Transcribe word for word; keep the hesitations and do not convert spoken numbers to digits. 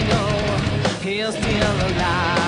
know he's still alive.